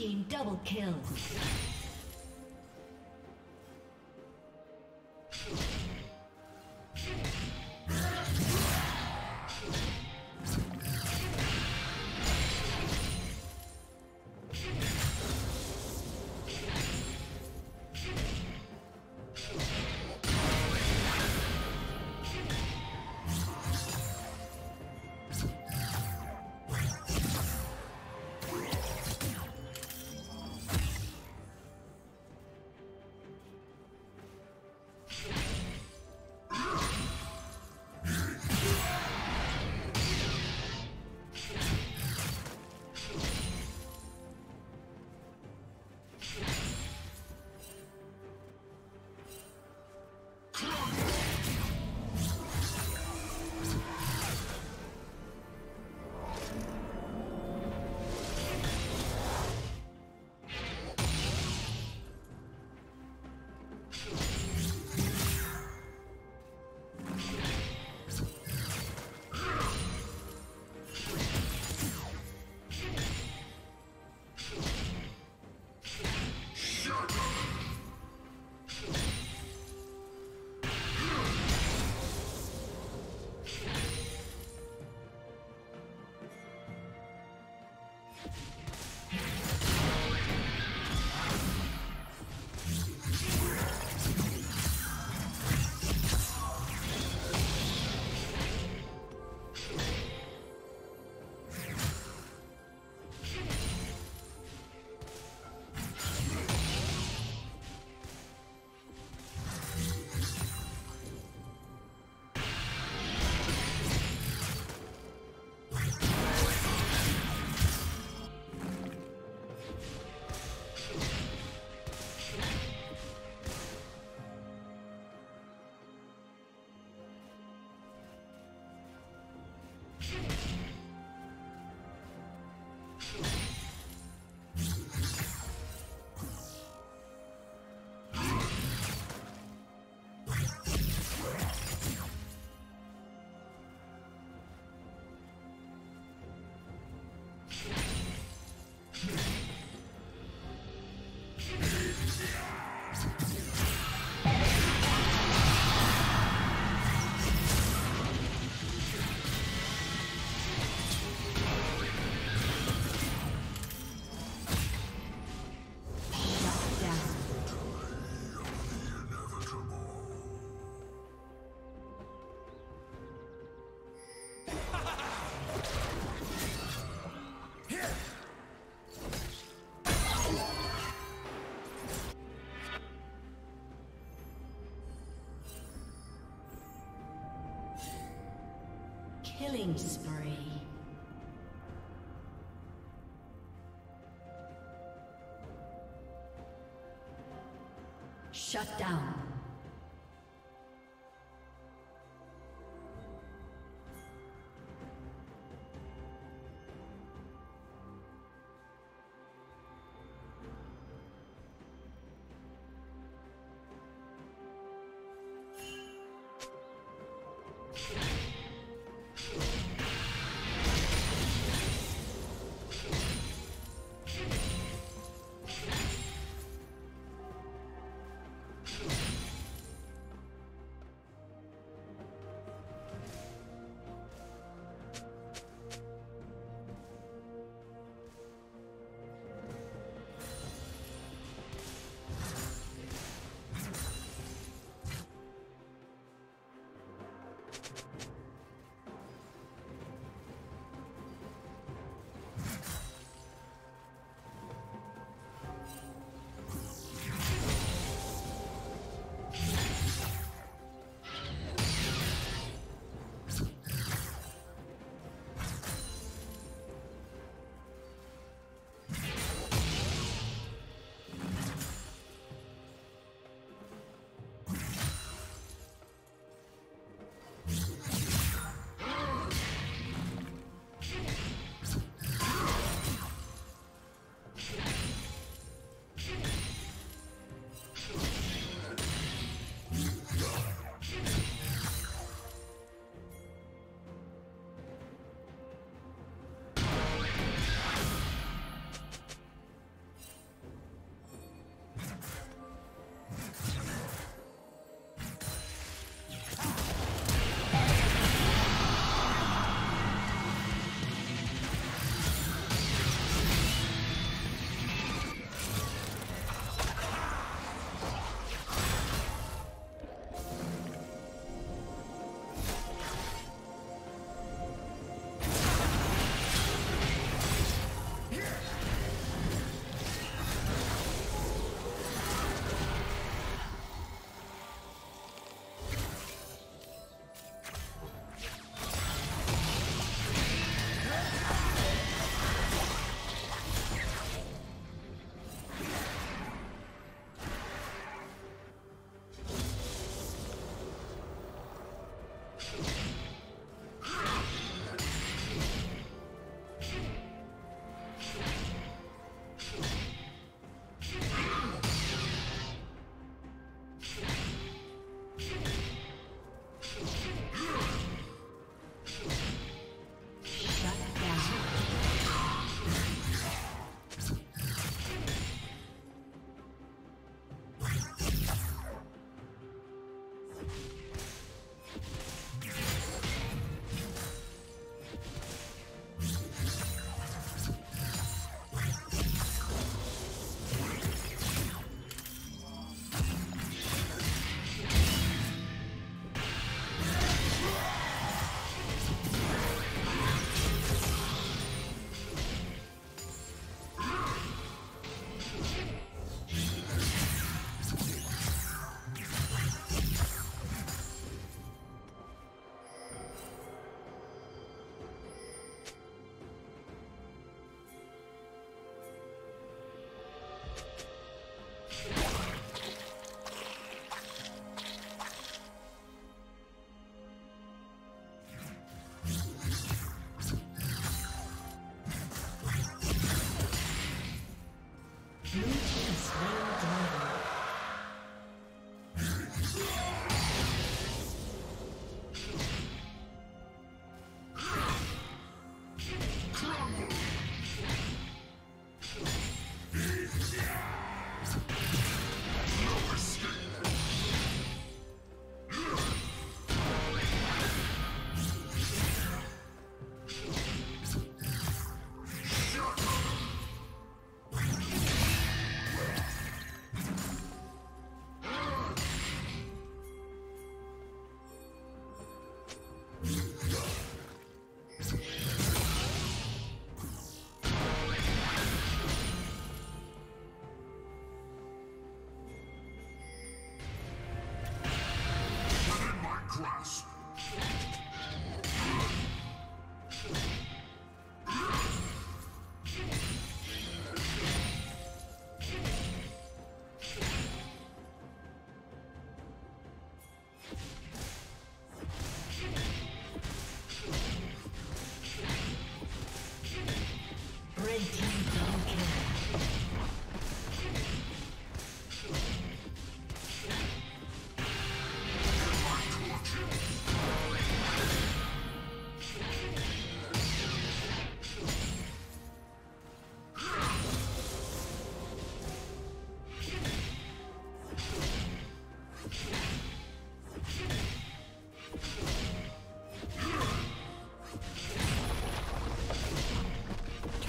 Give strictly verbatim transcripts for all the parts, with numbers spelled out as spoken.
Team double kill. Killing spree. Shut down.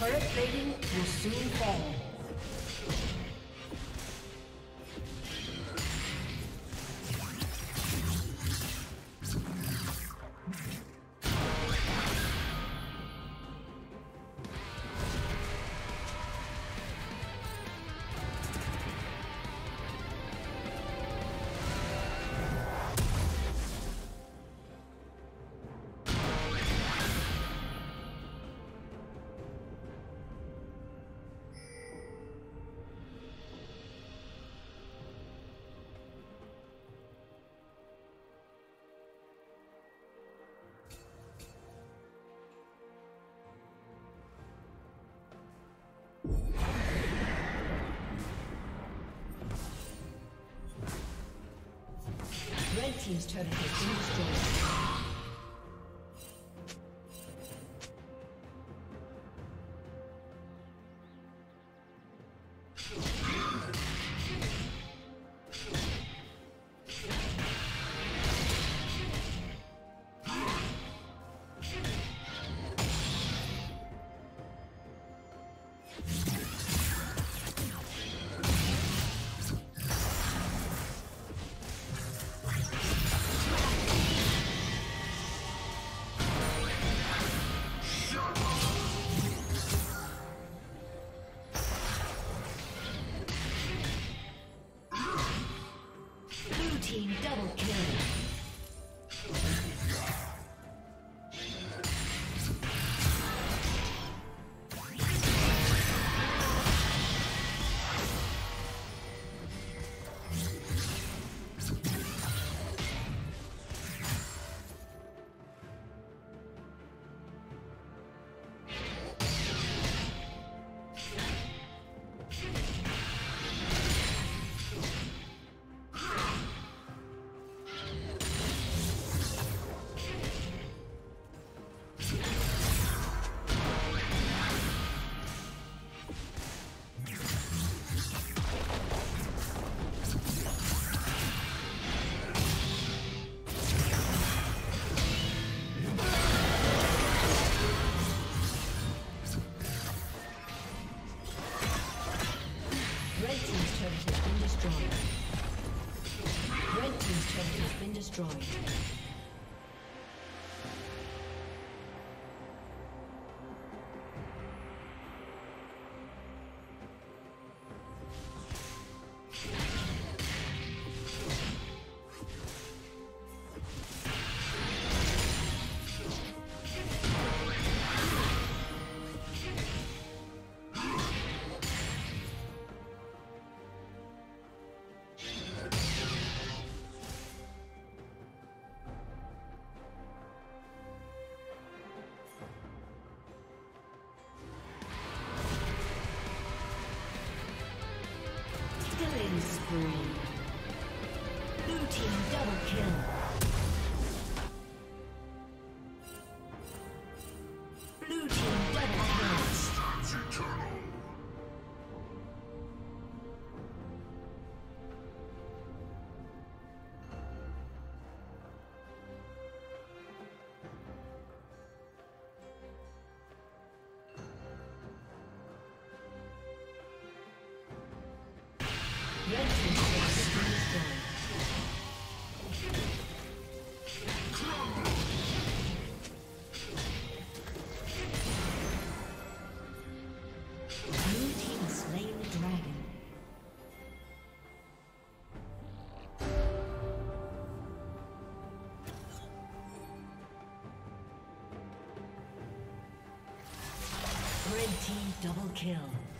Turret plating will soon fall. Red team's turret has been destroyed. Blue team double kill. Blue team double kill. Stands eternal. Double kill.